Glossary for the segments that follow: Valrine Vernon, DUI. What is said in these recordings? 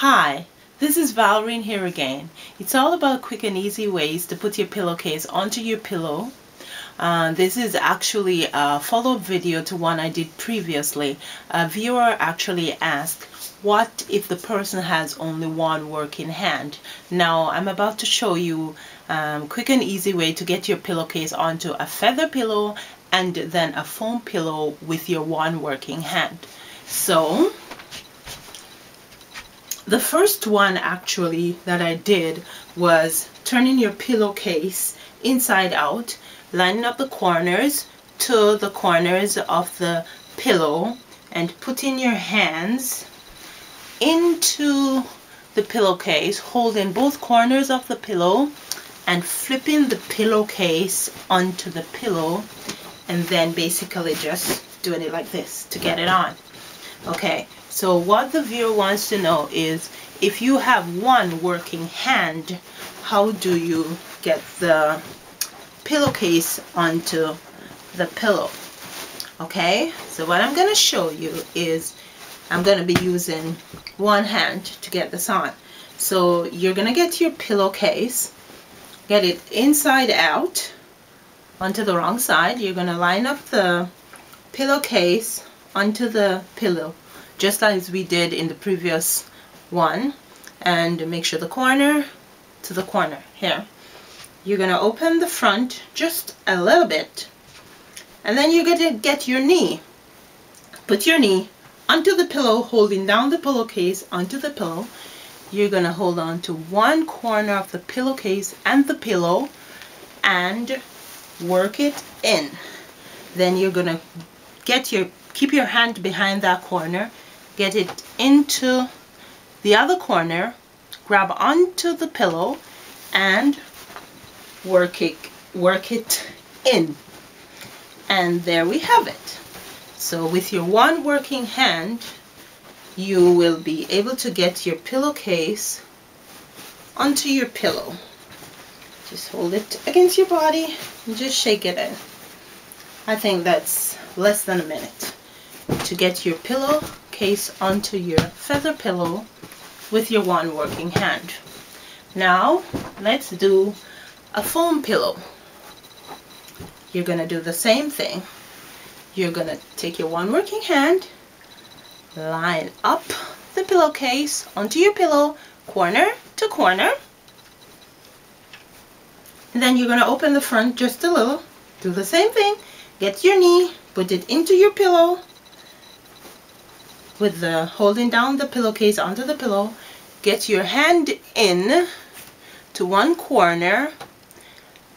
Hi, this is Valrine here again. It's all about quick and easy ways to put your pillowcase onto your pillow. This is actually a follow-up video to one I did previously. A viewer actually asked, what if the person has only one working hand? Now I'm about to show you quick and easy way to get your pillowcase onto a feather pillow and then a foam pillow with your one working hand. So the first one actually that I did was turning your pillowcase inside out, lining up the corners to the corners of the pillow and putting your hands into the pillowcase, holding both corners of the pillow and flipping the pillowcase onto the pillow and then basically just doing it like this to get it on. Okay, so what the viewer wants to know is, if you have one working hand, how do you get the pillowcase onto the pillow? Okay, so what I'm going to show you is I'm going to be using one hand to get this on. So you're going to get your pillowcase, get it inside out onto the wrong side. You're going to line up the pillowcase onto the pillow just as we did in the previous one, and make sure the corner to the corner here. You're gonna open the front just a little bit, and then you're gonna get your knee, put your knee onto the pillow, holding down the pillowcase onto the pillow. You're gonna hold on to one corner of the pillowcase and the pillow and work it in. Then you're gonna get your keep your hand behind that corner, get it into the other corner, grab onto the pillow and work it in. And there we have it. So with your one working hand, you will be able to get your pillowcase onto your pillow. Just hold it against your body and just shake it in. I think that's less than a minute to get your pillowcase onto your feather pillow with your one working hand. Now let's do a foam pillow. You're gonna do the same thing. You're gonna take your one working hand, line up the pillowcase onto your pillow, corner to corner, and then you're gonna open the front just a little. Do the same thing. Get your knee, put it into your pillow with the holding down the pillowcase onto the pillow, get your hand in to one corner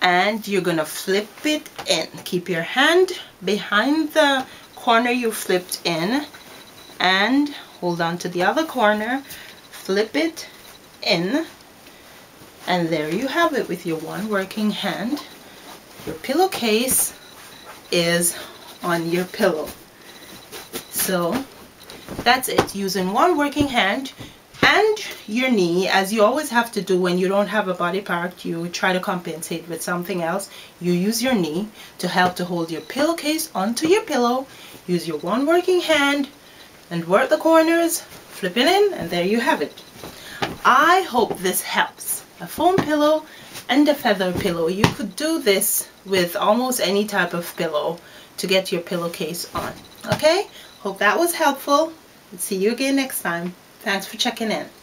and you're gonna flip it in. Keep your hand behind the corner you flipped in and hold on to the other corner, flip it in, and there you have it. With your one working hand, your pillowcase is on your pillow. So that's it, using one working hand and your knee, as you always have to do when you don't have a body part. You try to compensate with something else. You use your knee to help to hold your pillowcase onto your pillow. Use your one working hand and work the corners, flip it in, and there you have it. I hope this helps. A foam pillow and a feather pillow. You could do this with almost any type of pillow to get your pillowcase on. Okay, hope that was helpful. See you again next time. Thanks for checking in.